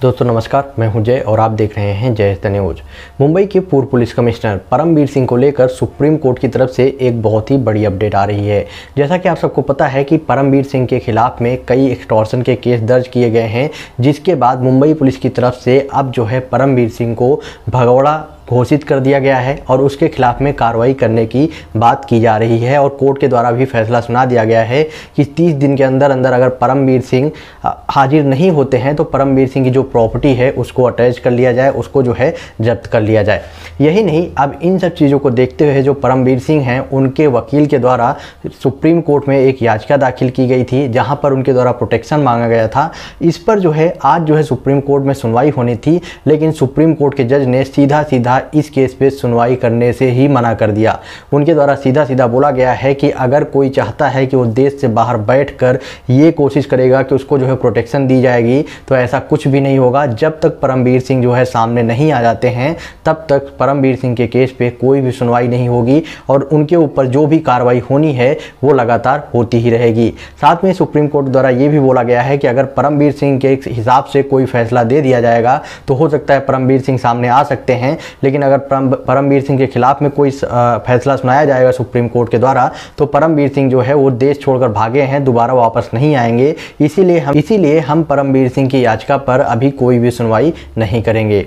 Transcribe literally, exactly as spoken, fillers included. दोस्तों नमस्कार, मैं हूं जय और आप देख रहे हैं जय द न्यूज़। मुंबई के पूर्व पुलिस कमिश्नर परमबीर सिंह को लेकर सुप्रीम कोर्ट की तरफ से एक बहुत ही बड़ी अपडेट आ रही है। जैसा कि आप सबको पता है कि परमबीर सिंह के खिलाफ में कई एक्सटॉर्शन के केस दर्ज किए गए हैं, जिसके बाद मुंबई पुलिस की तरफ से अब जो है परमबीर सिंह को भगोड़ा घोषित कर दिया गया है और उसके खिलाफ में कार्रवाई करने की बात की जा रही है। और कोर्ट के द्वारा भी फैसला सुना दिया गया है कि तीस दिन के अंदर अंदर अगर परमबीर सिंह हाजिर नहीं होते हैं तो परमबीर सिंह की जो प्रॉपर्टी है उसको अटैच कर लिया जाए, उसको जो है जब्त कर लिया जाए। यही नहीं, अब इन सब चीज़ों को देखते हुए जो परमबीर सिंह हैं उनके वकील के द्वारा सुप्रीम कोर्ट में एक याचिका दाखिल की गई थी, जहाँ पर उनके द्वारा प्रोटेक्शन मांगा गया था। इस पर जो है आज जो है सुप्रीम कोर्ट में सुनवाई होनी थी, लेकिन सुप्रीम कोर्ट के जज ने सीधा सीधा इस केस पे सुनवाई करने से ही मना कर दिया। उनके द्वारा सीधा सीधा बोला गया है कि अगर कोई चाहता है कि वो देश से बाहर बैठकर ये कोशिश करेगा कि उसको जो है प्रोटेक्शन दी जाएगी, तो ऐसा कुछ भी नहीं होगा। जब तक परमबीर सिंह जो है सामने नहीं आ जाते हैं तब तक परमबीर सिंह के केस पे कोई भी सुनवाई नहीं होगी और उनके ऊपर जो भी कार्रवाई होनी है वो लगातार होती ही रहेगी। साथ में सुप्रीम कोर्ट द्वारा यह भी बोला गया है कि अगर परमबीर सिंह के हिसाब से कोई फैसला दे दिया जाएगा तो हो सकता है परमबीर सिंह सामने आ सकते हैं, लेकिन अगर परमबीर सिंह के खिलाफ में कोई फैसला सुनाया जाएगा सुप्रीम कोर्ट के द्वारा तो परमबीर सिंह जो है वो देश छोड़कर भागे हैं, दोबारा वापस नहीं आएंगे। इसीलिए हम इसीलिए हम परमबीर सिंह की याचिका पर अभी कोई भी सुनवाई नहीं करेंगे।